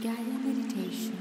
Guided meditation.